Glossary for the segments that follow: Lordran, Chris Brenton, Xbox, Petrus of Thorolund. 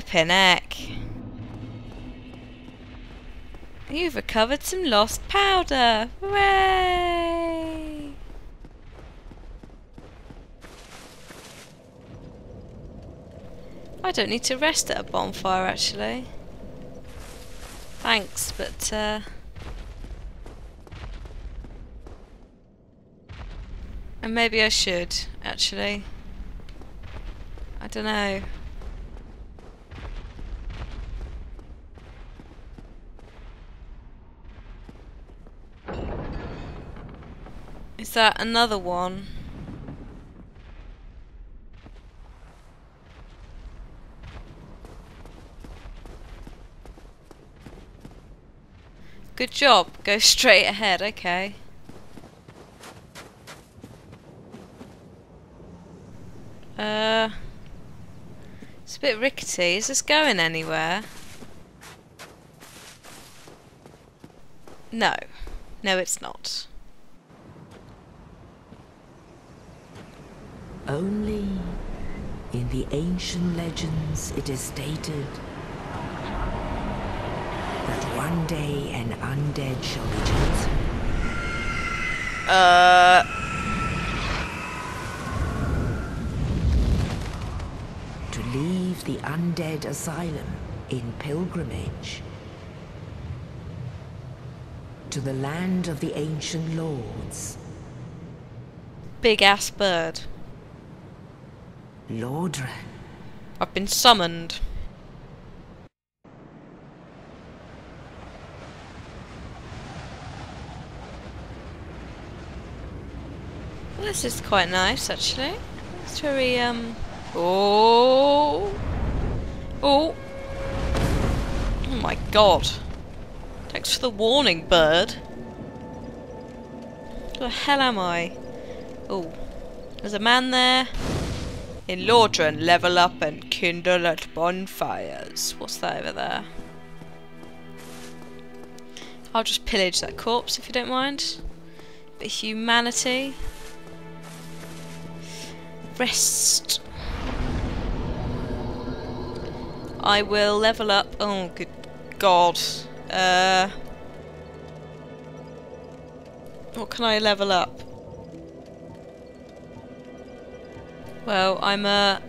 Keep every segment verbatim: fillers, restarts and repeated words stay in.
Flippin' heck. You've recovered some lost powder. Hooray! I don't need to rest at a bonfire, actually. Thanks, but uh, and maybe I should, actually. I don't know. Is that another one? Good job. Go straight ahead. Okay. Uh, it's a bit rickety. Is this going anywhere? No. No, it's not. Only in the ancient legends it is stated that one day an undead shall be chosen. Uh. To leave the undead asylum in pilgrimage to the land of the ancient lords. Big ass bird. Lordran. I've been summoned. This is quite nice, actually. It's very, um... Oh! Oh! Oh my god. Thanks for the warning, bird. Where the hell am I? Oh. There's a man there. In Lordran, level up and kindle at bonfires. What's that over there? I'll just pillage that corpse, if you don't mind. But humanity... Rest. I will level up. Oh, good God. Uh, what can I level up? Well, I'm a...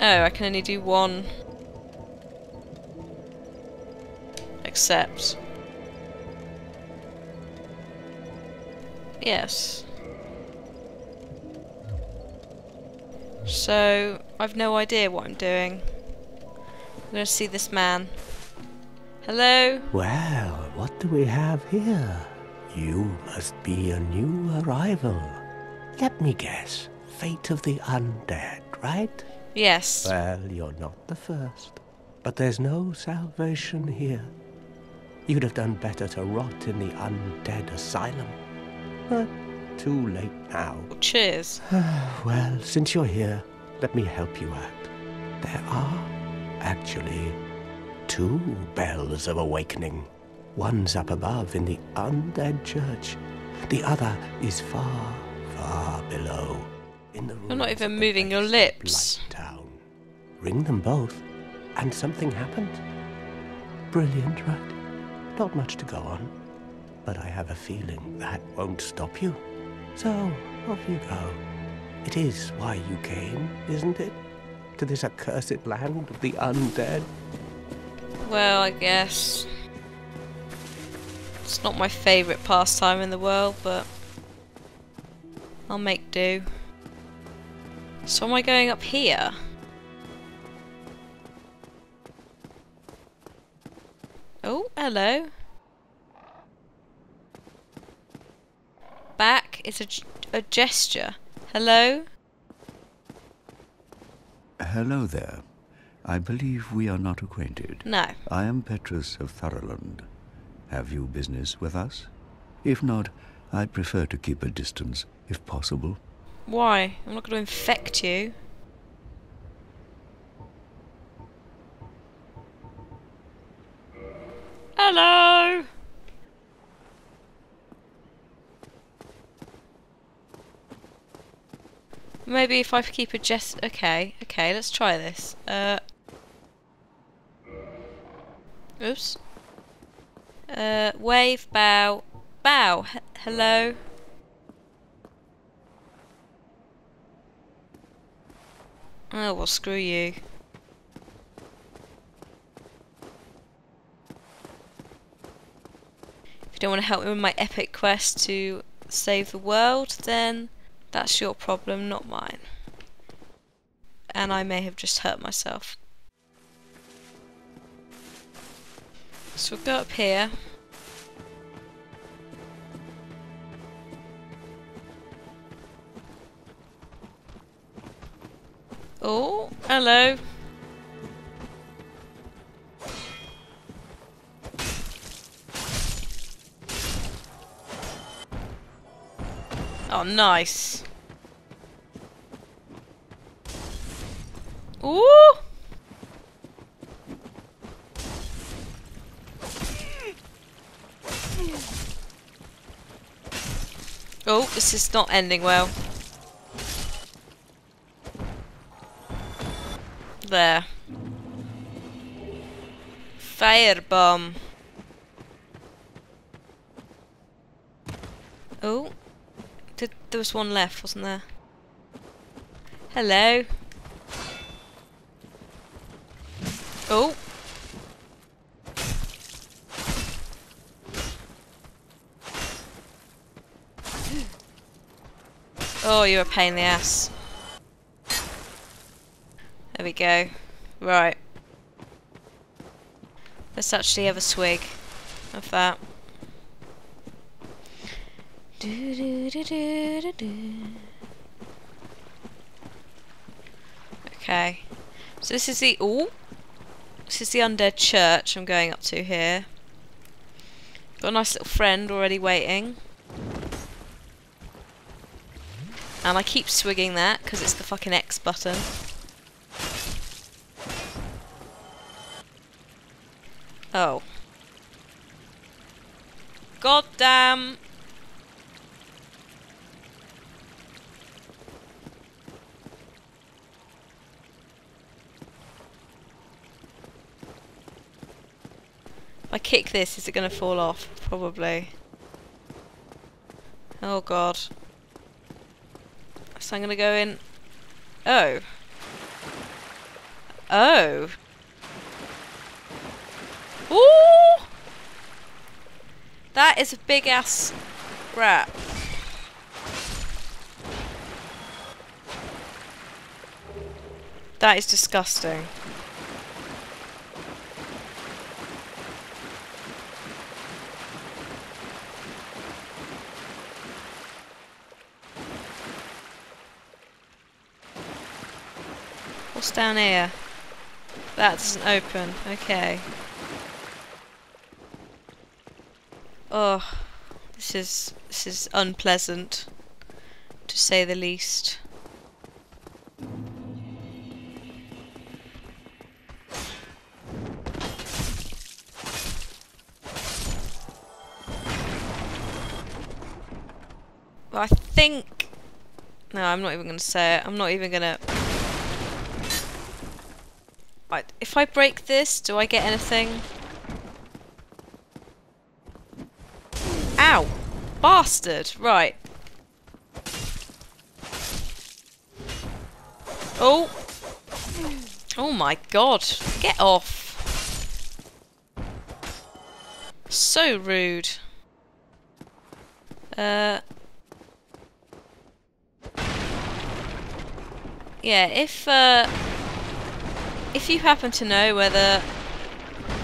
Oh, I can only do one. Accept. Yes. So, I've no idea what I'm doing. I'm going to see this man. Hello? Well, what do we have here? You must be a new arrival. Let me guess. Fate of the undead, right? Yes. Well, you're not the first. But there's no salvation here. You'd have done better to rot in the undead asylum. But... too late now. Cheers. Well, since you're here, let me help you out. There are actually two bells of awakening. One's up above in the undead church. The other is far, far below. In the I'm not even moving your lips. Down. Ring them both, and something happened. Brilliant, right? Not much to go on, but I have a feeling that won't stop you. So, off you go. It is why you came, isn't it? To this accursed land of the undead? Well, I guess. It's not my favourite pastime in the world, but I'll make do. So am I going up here? Oh, hello. Back is a, a gesture. Hello? Hello there. I believe we are not acquainted. No. I am Petrus of Thorolund. Have you business with us? If not, I prefer to keep a distance, if possible. Why? I'm not going to infect you. Hello! Maybe if I keep a jest... Okay, okay, let's try this. Uh, Oops. Uh, wave, bow, bow. H hello. Oh well, screw you. If you don't want to help me with my epic quest to save the world, then that's your problem, not mine. And I may have just hurt myself. So we'll go up here. Oh, hello. Oh, nice. Ooh. Oh, this is not ending well. There. Firebomb. Oh. Did, there was one left, wasn't there? Hello. Oh. Oh, you're a pain in the ass. There we go. Right. Let's actually have a swig of that. Do, do, do, do, do, do. Okay. So this is the... Ooh. This is the undead church I'm going up to here. Got a nice little friend already waiting. And I keep swigging that because it's the fucking X button. Oh. God damn. If I kick this, is it going to fall off? Probably. Oh god. So I'm going to go in... Oh. Oh. Ooh! That is a big ass rat. That is disgusting. What's down here? That doesn't open. Okay. Oh, this is this is unpleasant, to say the least. Well, I think. No, I'm not even going to say it. I'm not even going to. Right, if I break this, do I get anything? Ow! Bastard! Right. Oh! Oh my god! Get off! So rude. Uh... Yeah, if, uh... if you happen to know whether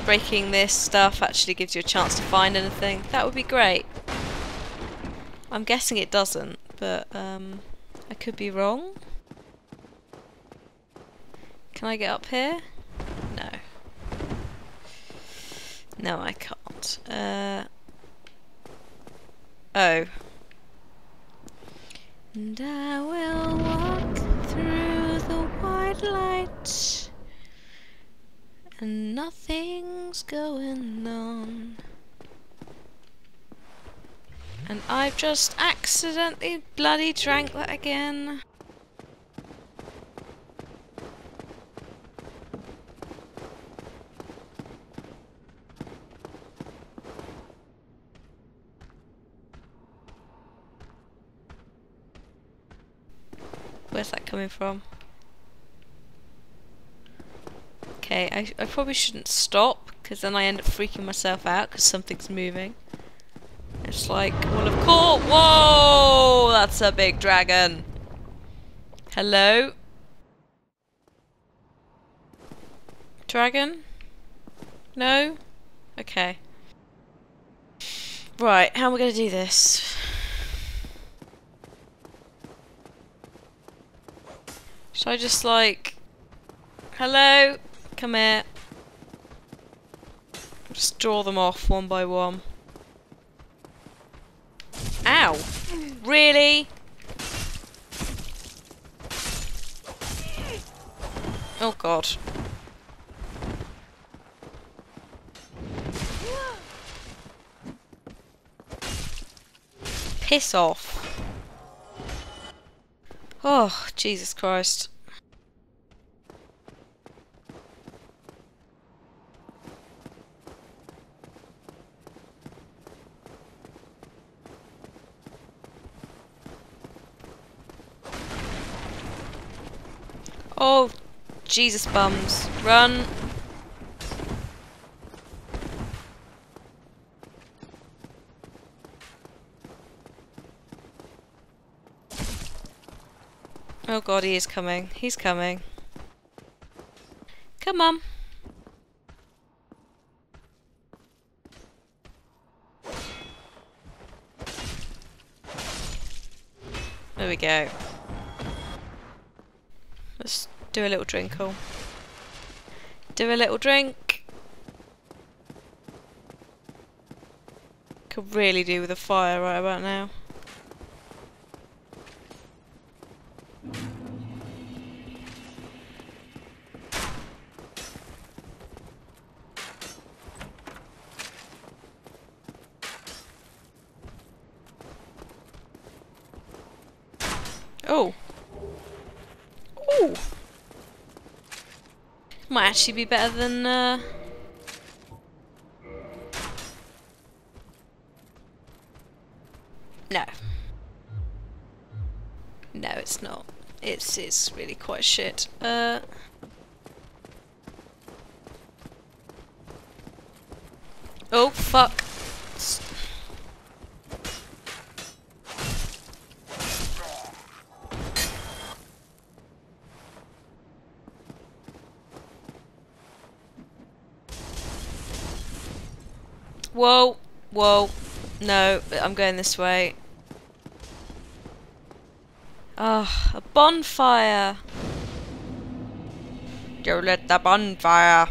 breaking this stuff actually gives you a chance to find anything, that would be great. I'm guessing it doesn't, but um, I could be wrong. Can I get up here? No. No, I can't. Uh, oh. And I will walk through the white light. And nothing's going on. And I've just accidentally bloody drank that again. Where's that coming from? Okay, I, I probably shouldn't stop, because then I end up freaking myself out because something's moving. It's like, well, of course. Whoa! That's a big dragon. Hello? Dragon? No? Okay. Right, how am I going to do this? Should I just, like... Hello? Come here. Just draw them off one by one. Ow! Really? Oh god. Piss off. Oh, Jesus Christ. Oh, Jesus bums. Run. Oh god, he is coming. He's coming. Come on. There we go. Let's do a little drinkle. Do a little drink. Could really do with a fire right about now. Oh. Ooh. Might actually be better than uh No. No, it's not. It's it's really quite shit. Uh Oh fuck. Whoa, whoa, no, I'm going this way. Ah, oh, a bonfire. Don't let the bonfire.